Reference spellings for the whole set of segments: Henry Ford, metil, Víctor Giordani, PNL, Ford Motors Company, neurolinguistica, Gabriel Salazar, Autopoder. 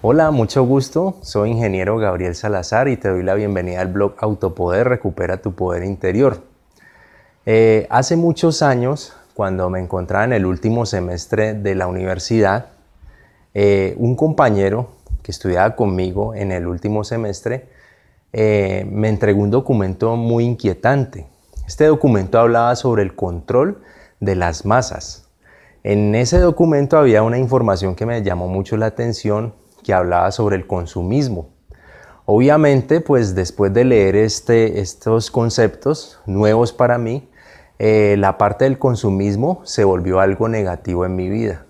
Hola, mucho gusto. Soy ingeniero Gabriel Salazar y te doy la bienvenida al blog Autopoder, recupera tu poder interior. Hace muchos años, cuando me encontraba en el último semestre de la universidad, un compañero que estudiaba conmigo en el último semestre me entregó un documento muy inquietante. Este documento hablaba sobre el control de las masas. En ese documento había una información que me llamó mucho la atención, que hablaba sobre el consumismo. Obviamente, pues después de leer estos conceptos nuevos para mí, la parte del consumismo se volvió algo negativo en mi vida.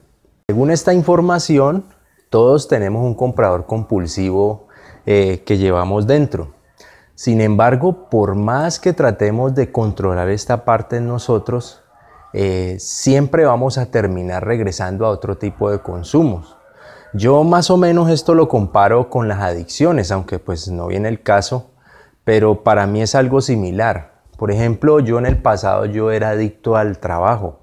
Según esta información, todos tenemos un comprador compulsivo que llevamos dentro. Sin embargo, por más que tratemos de controlar esta parte en nosotros, siempre vamos a terminar regresando a otro tipo de consumos. Yo más o menos esto lo comparo con las adicciones, aunque pues no viene el caso, pero para mí es algo similar. Por ejemplo, yo en el pasado era adicto al trabajo.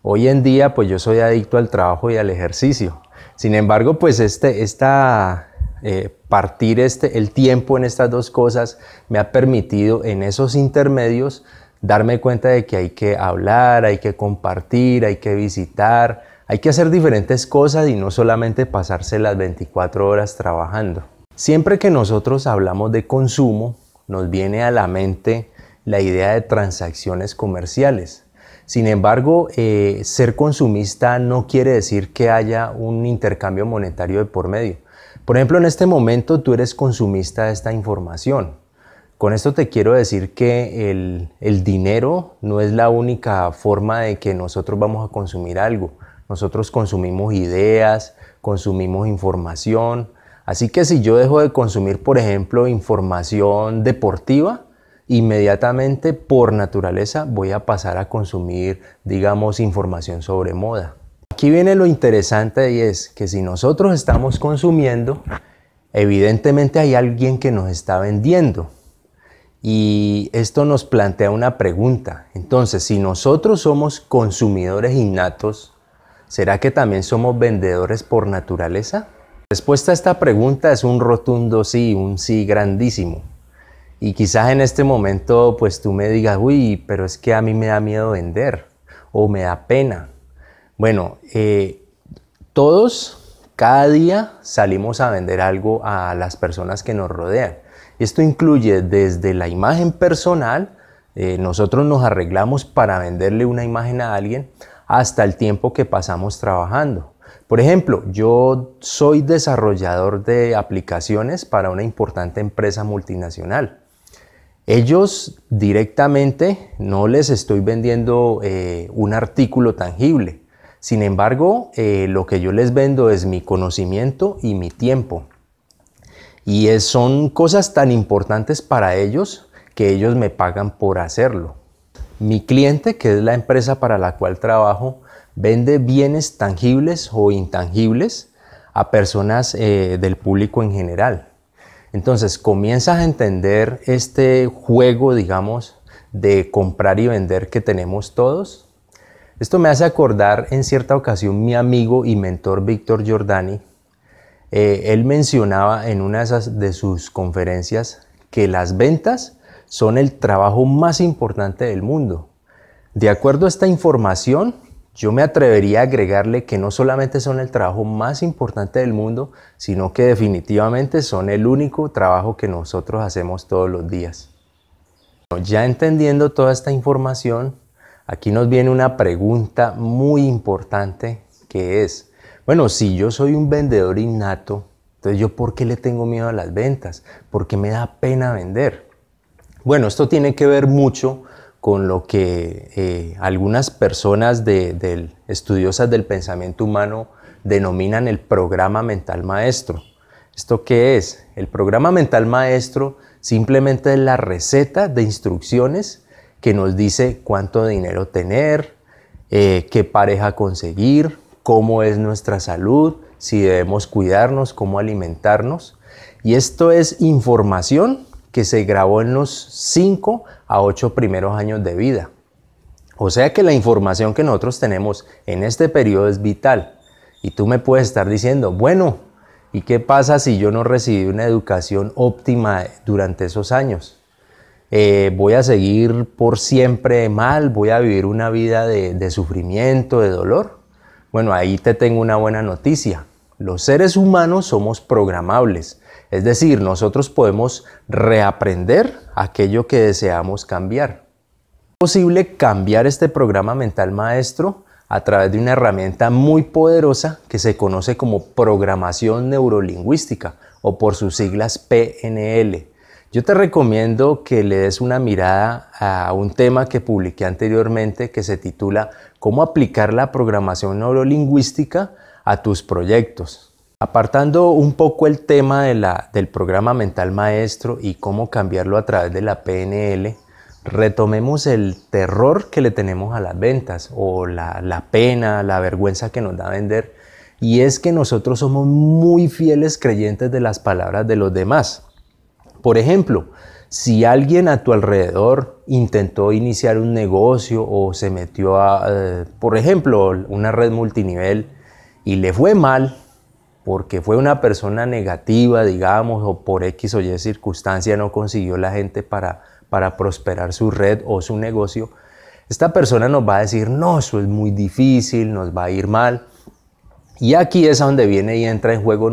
Hoy en día pues yo soy adicto al trabajo y al ejercicio. Sin embargo, pues el tiempo en estas dos cosas me ha permitido en esos intermedios darme cuenta de que hay que hablar, hay que compartir, hay que visitar, hay que hacer diferentes cosas y no solamente pasarse las 24 horas trabajando. Siempre que nosotros hablamos de consumo, nos viene a la mente la idea de transacciones comerciales. Sin embargo, ser consumista no quiere decir que haya un intercambio monetario de por medio. Por ejemplo, en este momento tú eres consumista de esta información. Con esto te quiero decir que el dinero no es la única forma de que nosotros vamos a consumir algo. Nosotros consumimos ideas, consumimos información. Así que si yo dejo de consumir, por ejemplo, información deportiva, inmediatamente por naturaleza voy a pasar a consumir, digamos, información sobre moda. Aquí viene lo interesante y es que si nosotros estamos consumiendo, evidentemente hay alguien que nos está vendiendo. Y esto nos plantea una pregunta. Entonces, si nosotros somos consumidores innatos, ¿será que también somos vendedores por naturaleza? La respuesta a esta pregunta es un rotundo sí, un sí grandísimo. Y quizás en este momento pues tú me digas, uy, pero es que a mí me da miedo vender o me da pena. Bueno, cada día salimos a vender algo a las personas que nos rodean. Esto incluye desde la imagen personal, nosotros nos arreglamos para venderle una imagen a alguien, hasta el tiempo que pasamos trabajando. Por ejemplo, yo soy desarrollador de aplicaciones para una importante empresa multinacional. Ellos directamente no les estoy vendiendo un artículo tangible. Sin embargo, lo que yo les vendo es mi conocimiento y mi tiempo. Y son cosas tan importantes para ellos que ellos me pagan por hacerlo. Mi cliente, que es la empresa para la cual trabajo, vende bienes tangibles o intangibles a personas del público en general. Entonces comienzas a entender este juego, digamos, de comprar y vender que tenemos todos. Esto me hace acordar en cierta ocasión mi amigo y mentor Víctor Giordani. Él mencionaba en una de sus conferencias que las ventas son el trabajo más importante del mundo. De acuerdo a esta información, yo me atrevería a agregarle que no solamente son el trabajo más importante del mundo, sino que definitivamente son el único trabajo que nosotros hacemos todos los días. Ya entendiendo toda esta información, aquí nos viene una pregunta muy importante que es, bueno, si yo soy un vendedor innato, entonces yo ¿por qué le tengo miedo a las ventas? ¿Por qué me da pena vender? Bueno, esto tiene que ver mucho con lo que algunas personas estudiosas del pensamiento humano denominan el programa mental maestro. ¿Esto qué es? El programa mental maestro simplemente es la receta de instrucciones que nos dice cuánto dinero tener, qué pareja conseguir, cómo es nuestra salud, si debemos cuidarnos, cómo alimentarnos. Y esto es información que se grabó en los 5 a 8 primeros años de vida. O sea que la información que nosotros tenemos en este periodo es vital. Y tú me puedes estar diciendo, bueno, ¿Y qué pasa si yo no recibí una educación óptima durante esos años? Voy a seguir por siempre mal, voy a vivir una vida de sufrimiento, de dolor. Bueno, ahí te tengo una buena noticia. Los seres humanos somos programables, es decir, nosotros podemos reaprender aquello que deseamos cambiar. Es posible cambiar este programa mental maestro a través de una herramienta muy poderosa que se conoce como programación neurolingüística o por sus siglas PNL. Yo te recomiendo que le des una mirada a un tema que publiqué anteriormente que se titula ¿Cómo aplicar la programación neurolingüística a tus proyectos? Apartando un poco el tema del programa mental maestro y cómo cambiarlo a través de la PNL, retomemos el terror que le tenemos a las ventas o la pena, la vergüenza que nos da vender, y es que nosotros somos muy fieles creyentes de las palabras de los demás. Por ejemplo, si alguien a tu alrededor intentó iniciar un negocio o se metió a, por ejemplo, una red multinivel y le fue mal porque fue una persona negativa, digamos, o por X o Y circunstancia no consiguió la gente para prosperar su red o su negocio, esta persona nos va a decir, no, eso es muy difícil, nos va a ir mal. Y aquí es donde viene y entra en juego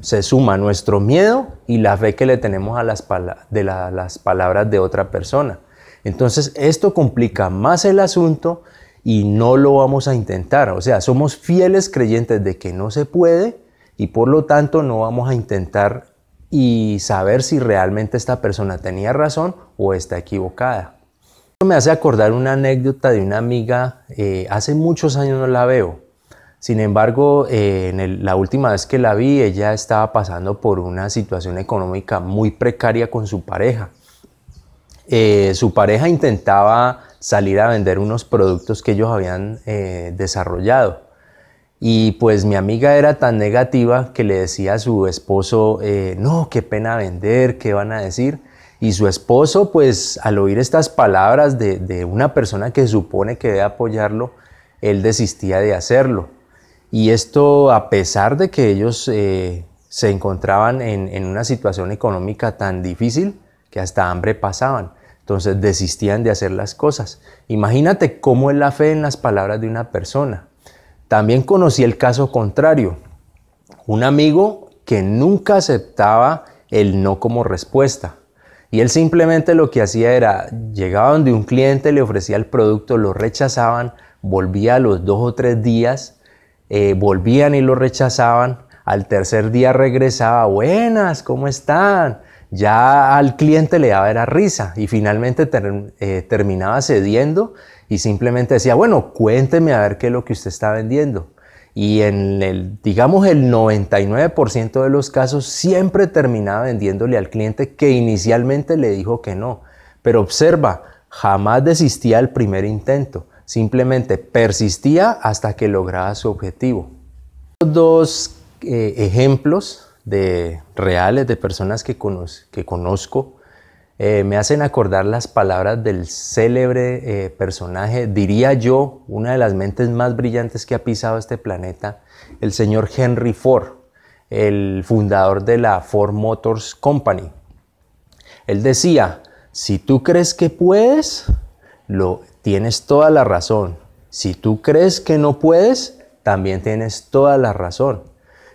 se suma nuestro miedo y la fe que le tenemos a las palabras de otra persona. Entonces esto complica más el asunto y no lo vamos a intentar. O sea, somos fieles creyentes de que no se puede y por lo tanto no vamos a intentar y saber si realmente esta persona tenía razón o está equivocada. Esto me hace acordar una anécdota de una amiga, hace muchos años no la veo. Sin embargo, la última vez que la vi, ella estaba pasando por una situación económica muy precaria con su pareja. Su pareja intentaba salir a vender unos productos que ellos habían desarrollado. Y pues mi amiga era tan negativa que le decía a su esposo, no, qué pena vender, ¿qué van a decir? Y su esposo, pues al oír estas palabras de una persona que supone que debe apoyarlo, él desistía de hacerlo. Y esto a pesar de que ellos se encontraban en una situación económica tan difícil que hasta hambre pasaban. Entonces desistían de hacer las cosas. Imagínate cómo es la fe en las palabras de una persona. También conocí el caso contrario. Un amigo que nunca aceptaba el no como respuesta. Y él simplemente lo que hacía era, llegaba donde un cliente, le ofrecía el producto, lo rechazaban, volvía a los 2 o 3 días, volvían y lo rechazaban, al tercer día regresaba, buenas, ¿cómo están? Ya al cliente le daba era risa y finalmente terminaba cediendo y simplemente decía, bueno, cuénteme a ver qué es lo que usted está vendiendo. Y en digamos el 99% de los casos siempre terminaba vendiéndole al cliente que inicialmente le dijo que no. Pero observa, jamás desistía del primer intento. Simplemente persistía hasta que lograba su objetivo. Dos ejemplos reales de personas que conozco me hacen acordar las palabras del célebre personaje, diría yo, una de las mentes más brillantes que ha pisado este planeta, el señor Henry Ford, el fundador de la Ford Motors Company. Él decía, si tú crees que puedes, tienes toda la razón. Si tú crees que no puedes, también tienes toda la razón.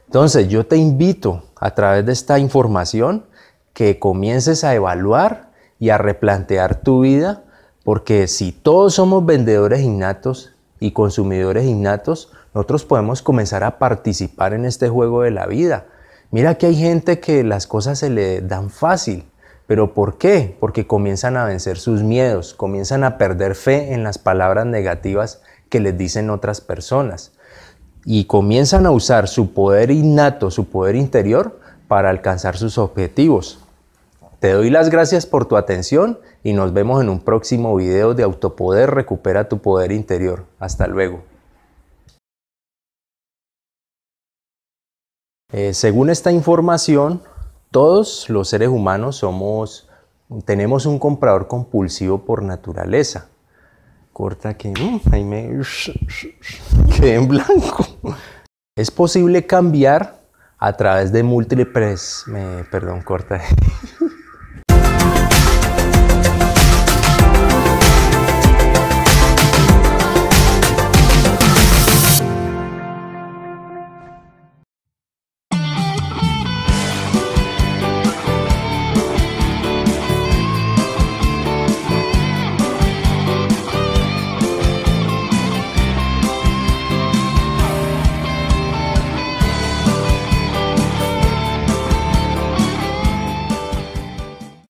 Entonces yo te invito a través de esta información que comiences a evaluar y a replantear tu vida, porque si todos somos vendedores innatos y consumidores innatos, nosotros podemos comenzar a participar en este juego de la vida. Mira que hay gente que las cosas se le dan fácil. ¿Pero por qué? Porque comienzan a vencer sus miedos, comienzan a perder fe en las palabras negativas que les dicen otras personas y comienzan a usar su poder innato, su poder interior para alcanzar sus objetivos. Te doy las gracias por tu atención y nos vemos en un próximo video de Autopoder, recupera tu poder interior. Hasta luego. Según esta información, todos los seres humanos tenemos un comprador compulsivo por naturaleza. Corta que ahí me quedé en blanco. Es posible cambiar a través de múltiples, perdón, corta.